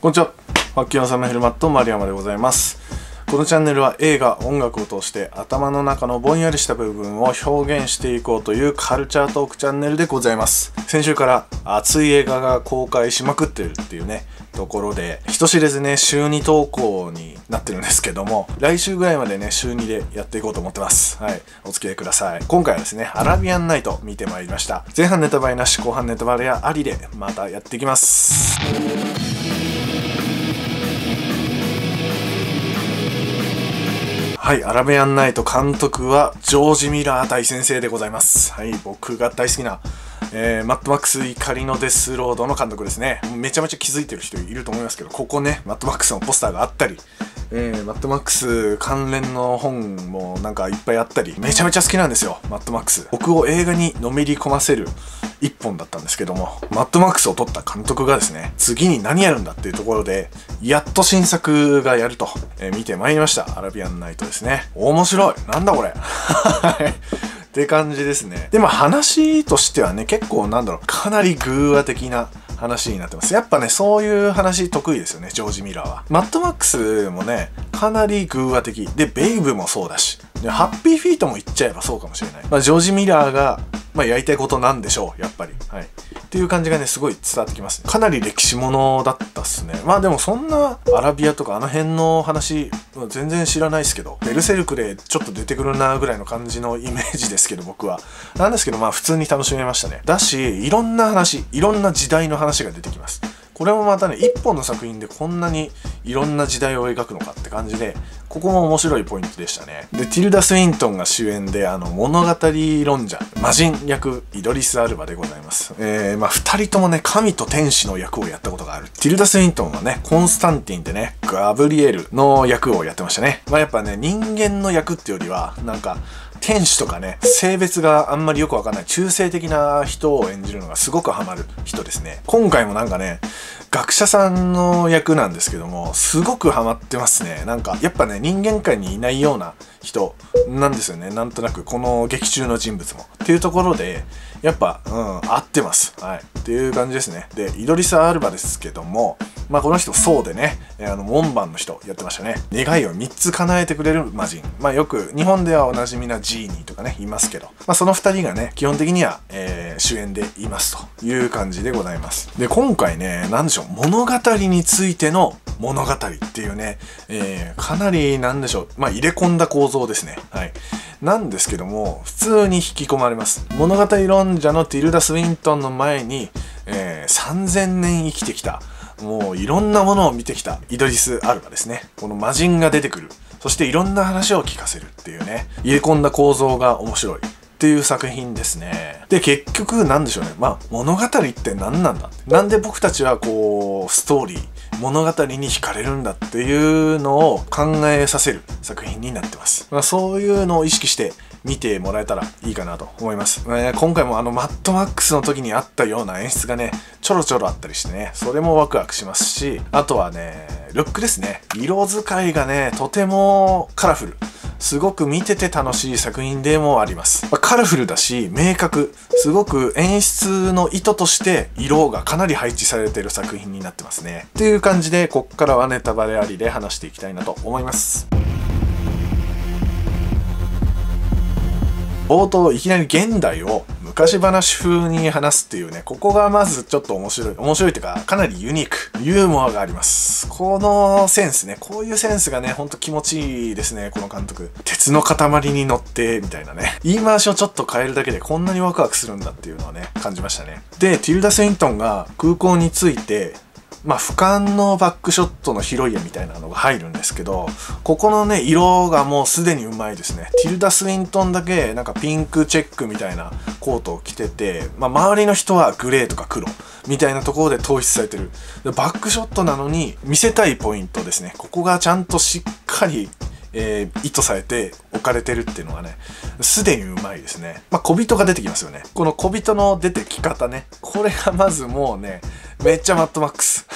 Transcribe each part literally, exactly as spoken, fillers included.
こんにちは。発見はサムヘルマット丸山でございます。このチャンネルは映画、音楽を通して頭の中のぼんやりした部分を表現していこうというカルチャートークチャンネルでございます。先週から熱い映画が公開しまくってるっていうね、ところで、人知れずね、週に投稿になってるんですけども、来週ぐらいまでね、週にでやっていこうと思ってます。はい。お付き合いください。今回はですね、アラビアンナイト見てまいりました。前半ネタバレなし、後半ネタバレありで、またやっていきます。はい、アラビアンナイト監督はジョージ・ミラー大先生でございます。はい、僕が大好きな、えー、マッドマックス怒りのデスロードの監督ですね。めちゃめちゃ気づいてる人いると思いますけど、ここね、マッドマックスのポスターがあったり、えー、マッドマックス関連の本もなんかいっぱいあったり、めちゃめちゃ好きなんですよ、マッドマックス。僕を映画にのめり込ませる一本だったんですけども、マッドマックスを撮った監督がですね、次に何やるんだっていうところで、やっと新作がやると、えー、見てまいりました。アラビアンナイトですね。面白い。なんだこれ。って感じですね。で、まあ話としてはね、結構なんだろう、かなり偶話的な話になってます。やっぱね、そういう話得意ですよね、ジョージ・ミラーは。マッドマックスもね、かなり偶話的。で、ベイブもそうだし。で、ハッピーフィートも言っちゃえばそうかもしれない。まあ、ジョージ・ミラーが、まあ、やりたいことなんでしょう、やっぱり。はい。っていう感じがね、すごい伝わってきますね。かなり歴史ものだったっすね。まあでもそんなアラビアとかあの辺の話、全然知らないですけど、ベルセルクでちょっと出てくるなぐらいの感じのイメージですけど、僕は。なんですけど、まあ普通に楽しめましたね。だし、いろんな話、いろんな時代の話が出てきます。これもまたね、一本の作品でこんなにいろんな時代を描くのかって感じで、ここも面白いポイントでしたね。で、ティルダ・スウィントンが主演で、あの、物語論者、魔人役、イドリス・アルバでございます。えー、まあ、二人ともね、神と天使の役をやったことがある。ティルダ・スウィントンはね、コンスタンティンでね、ガブリエルの役をやってましたね。まあ、やっぱね、人間の役ってよりは、なんか、天使とかね、性別があんまりよくわかんない中性的な人を演じるのがすごくハマる人ですね。今回もなんかね、学者さんの役なんですけども、すごくハマってますね。なんか、やっぱね、人間界にいないような人なんですよね。なんとなく、この劇中の人物も。っていうところで、やっぱ、うん、合ってます。はい。っていう感じですね。で、イドリス・アルバですけども、まあこの人、そうでね、あの、門番の人やってましたね。願いをみっつ叶えてくれる魔人。まあよく、日本ではおなじみなジーニーとかね、いますけど、まあそのふたりがね、基本的には、えー、主演でいますという感じでございます。で、今回ね、なんでしょう、物語についての物語っていうね、えー、かなり、なんでしょう、まあ入れ込んだ構造ですね。はい。なんですけども、普通に引き込まれます。物語論者のティルダ・スウィントンの前に、えー、さんぜんねん生きてきた。もういろんなものを見てきたイドリス・アルバですね。この魔人が出てくる。そしていろんな話を聞かせるっていうね。入れ込んだ構造が面白い。っていう作品ですね。で、結局なんでしょうね。まあ、物語って何なんだ。なんで僕たちはこう、ストーリー、物語に惹かれるんだっていうのを考えさせる作品になってます。まあ、そういうのを意識して、見てもらえたらいいかなと思います。えー、今回もあのマッドマックスの時にあったような演出がね、ちょろちょろあったりしてね、それもワクワクしますし、あとはね、ルックですね。色使いがね、とてもカラフル。すごく見てて楽しい作品でもあります。まあ、カラフルだし、明確。すごく演出の意図として色がかなり配置されている作品になってますね。っていう感じで、こっからはネタバレありで話していきたいなと思います。冒頭、いきなり現代を昔話風に話すっていうね、ここがまずちょっと面白い。面白いというか、かなりユニーク。ユーモアがあります。このセンスね、こういうセンスがね、ほんと気持ちいいですね、この監督。鉄の塊に乗って、みたいなね。言い回しをちょっと変えるだけでこんなにワクワクするんだっていうのはね、感じましたね。で、ティルダ・スウィントンが空港に着いて、まあ、俯瞰のバックショットの広い絵みたいなのが入るんですけど、ここのね、色がもうすでにうまいですね。ティルダ・スウィントンだけ、なんかピンクチェックみたいなコートを着てて、まあ、周りの人はグレーとか黒みたいなところで統一されてる。で、バックショットなのに見せたいポイントですね。ここがちゃんとしっかり、えー、意図されて置かれてるっていうのがね、すでにうまいですね。まあ、小人が出てきますよね。この小人の出てき方ね。これがまずもうね、めっちゃマッドマックス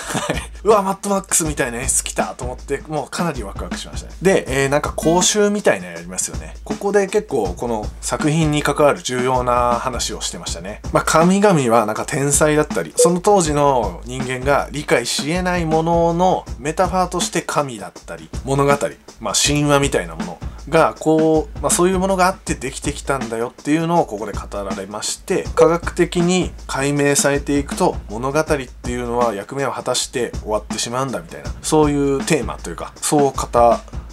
うわマッドマックスみたいな演出来たと思って、もうかなりワクワクしましたね。で、えー、なんか講習みたいなのやりますよね。ここで結構この作品に関わる重要な話をしてましたね。まあ神々はなんか天才だったり、その当時の人間が理解し得ないもののメタファーとして神だったり物語、まあ神話みたいなものがこう、まあ、そういうものがあってできてきたんだよっていうのをここで語られまして、科学的に解明されていくと物語っていうのは役目を果たして終わってしまうんだみたいな、そういうテーマというか、そう語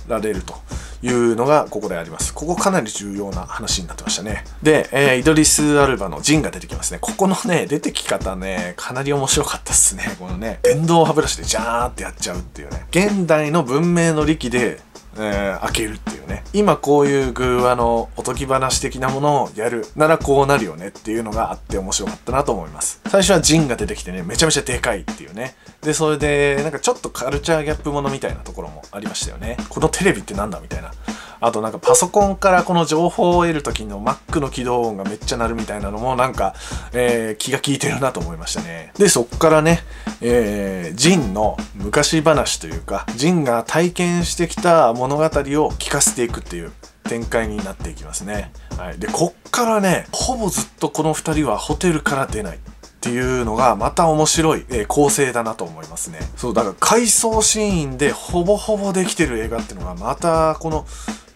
られるというのがここであります。ここかなり重要な話になってましたね。で、えー、イドリス・アルバのジンが出てきますね。ここのね、出てき方ね、かなり面白かったっすね。このね、電動歯ブラシでジャーってやっちゃうっていうね。現代の文明の利器で、えー、開けるっていうね。今こういう偶話のおとぎ話的なものをやるならこうなるよねっていうのがあって面白かったなと思います。最初はジンが出てきてね、めちゃめちゃでかいっていうね。でそれでなんかちょっとカルチャーギャップものみたいなところもありましたよね。このテレビってなんだみたいな。あとなんかパソコンからこの情報を得る時の Mac の起動音がめっちゃ鳴るみたいなのもなんか、えー、気が利いてるなと思いましたね。でそっからね、えー、ジンの昔話というか、ジンが体験してきた物語を聞かせていくっていう展開になっていきますね。はい、でこっからね、ほぼずっとこのふたりはホテルから出ないっていうのがまた面白い、えー、構成だなと思いますね。そうだから回想シーンでほぼほぼできてる映画っていうのがまたこの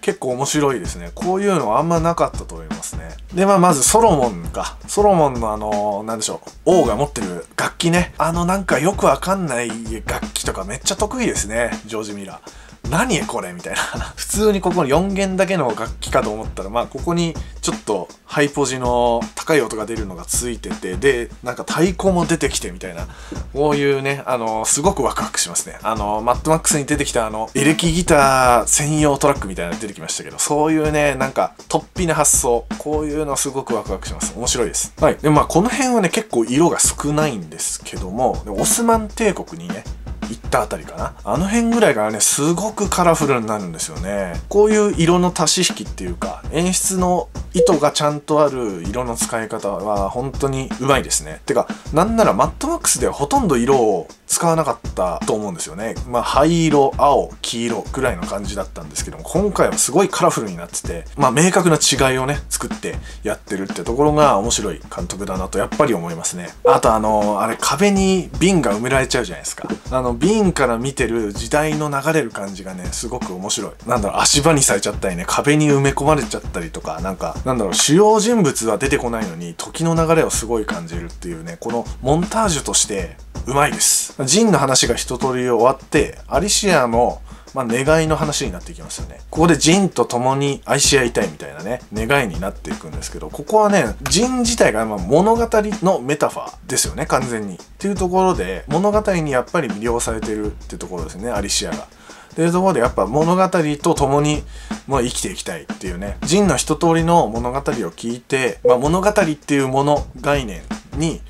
結構面白いですね。こういうのはあんまなかったと思いますね。で、まあ、まずソロモンか。ソロモンのあの、なんでしょう。王が持ってる楽器ね。あのなんかよくわかんない楽器とかめっちゃ得意ですね。ジョージ・ミラー。何これみたいな。普通にここのよん弦だけの楽器かと思ったら、まあここにちょっとハイポジの高い音が出るのがついてて、でなんか太鼓も出てきてみたいな、こういうね、あのすごくワクワクしますね。あのマッドマックスに出てきたあのエレキギター専用トラックみたいなの出てきましたけど、そういうね、なんか突飛な発想、こういうのすごくワクワクします。面白いです。はい。でまあこの辺はね、結構色が少ないんですけども、でオスマン帝国にね行ったあたりかな、あの辺ぐらいからね、すごくカラフルになるんですよね。こういう色の足し引きっていうか、演出の意図がちゃんとある色の使い方は本当にうまいですね。てかなんならマッドマックスではほとんど色を使わなかったと思うんですよね。まあ灰色、青、黄色ぐらいの感じだったんですけども、今回はすごいカラフルになってて、まあ明確な違いをね作ってやってるってところが面白い監督だなとやっぱり思いますね。あとあのあれ、壁に瓶が埋められちゃうじゃないですか。あの瓶から見てる時代の流れる感じがね、すごく面白い。なんだろう、足場にされちゃったりね、壁に埋め込まれちゃったりとか、なんかなんだろう、主要人物は出てこないのに時の流れをすごい感じるっていうね、このモンタージュとしてうまいです。ジンの話が一通り終わって、アリシアのまあ願いの話になってきますよね。ここでジンと共に愛し合いたいみたいなね、願いになっていくんですけど、ここはね、ジン自体がまあ物語のメタファーですよね、完全に。っていうところで、物語にやっぱり魅了されてるってところですね、アリシアが。っていうところで、やっぱ物語と共に、まあ、生きていきたいっていうね。ジンの一通りの物語を聞いて、まあ、物語っていうもの概念に、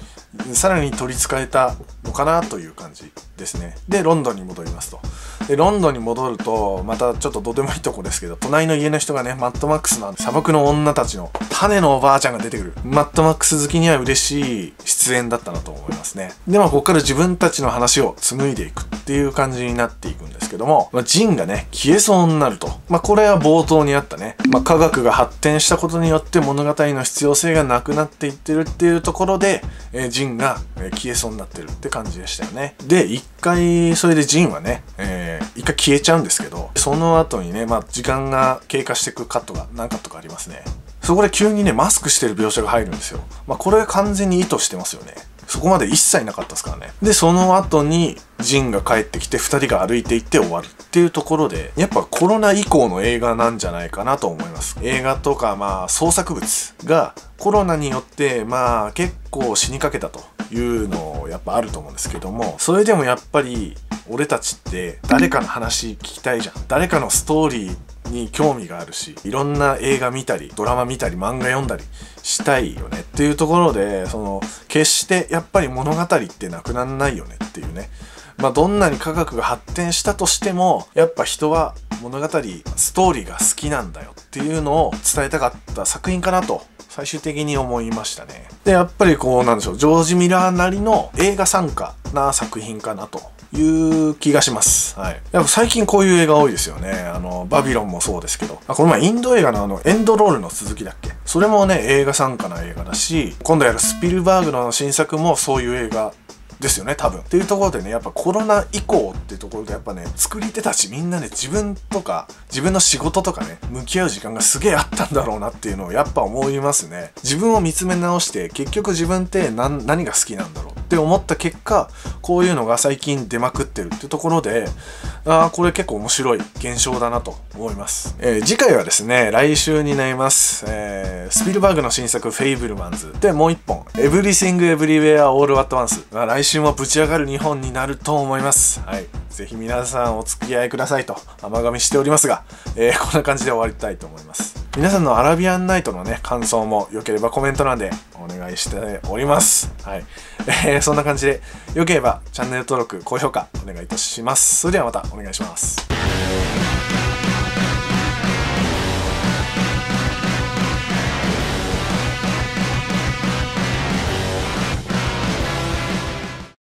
さらに取り憑かれたのかなという感じですね。で、ロンドンに戻りますと。で、ロンドンに戻ると、またちょっとどうでもいいとこですけど、隣の家の人がね、マッドマックスの砂漠の女たちの種のおばあちゃんが出てくる。マッドマックス好きには嬉しい出演だったなと思いますね。で、まあ、ここから自分たちの話を紡いでいくっていう感じになっていくんですけども、まあ、ジンがね、消えそうになると。まあ、これは冒頭にあったね。まあ、科学が発展したことによって物語の必要性がなくなっていってるっていうところで、えー、ジンが消えそうになってるって感じでしたよね。で、一回、それでジンはね、えー、一回消えちゃうんですけど、その後にね、まあ、時間が経過していくカットが何カットかありますね。そこで急にね、マスクしてる描写が入るんですよ。まあ、これ完全に意図してますよね。そこまで一切なかったですからね。で、その後に、ジンが帰ってきてふたりが歩いていって終わるっていうところで、やっぱコロナ以降の映画なんじゃないかなと思います。映画とかまあ創作物がコロナによってまあ結構死にかけたというのをやっぱあると思うんですけども、それでもやっぱり俺たちって誰かの話聞きたいじゃん、誰かのストーリーに興味があるし、いろんな映画見たりドラマ見たり漫画読んだりしたいよねっていうところで、その決してやっぱり物語ってなくならないよねっていうね。まあどんなに科学が発展したとしても、やっぱ人は物語、ストーリーが好きなんだよっていうのを伝えたかった作品かなと、最終的に思いましたね。でやっぱりこうなんでしょう、ジョージ・ミラーなりの映画参加な作品かなという気がします。はい。やっぱ最近こういう映画多いですよね。あの、バビロンもそうですけど。あ、この前インド映画のあの、エンドロールの続きだっけ？それもね、映画参加な映画だし、今度やるスピルバーグの新作もそういう映画ですよね、多分。っていうところでね、やっぱコロナ以降っていうところでやっぱね、作り手たちみんなね、自分とか、自分の仕事とかね、向き合う時間がすげえあったんだろうなっていうのをやっぱ思いますね。自分を見つめ直して、結局自分って何、何が好きなんだろうって思った結果、こういうのが最近出まくってるっていうところで、ああ、これ結構面白い現象だなと思います。えー、次回はですね、来週になります。えー、スピルバーグの新作、フェイブルマンズ。で、もう一本、エブリシング・エブリウェア・オール・アット・ワンス。来週もぶち上がるにほんになると思います。はい。ぜひ皆さんお付き合いくださいと甘噛みしておりますが、えー、こんな感じで終わりたいと思います。皆さんのアラビアンナイトのね、感想も良ければコメント欄でお願いしております。はい。えー、そんな感じで、良ければチャンネル登録、高評価お願いいたします。それではまたお願いします。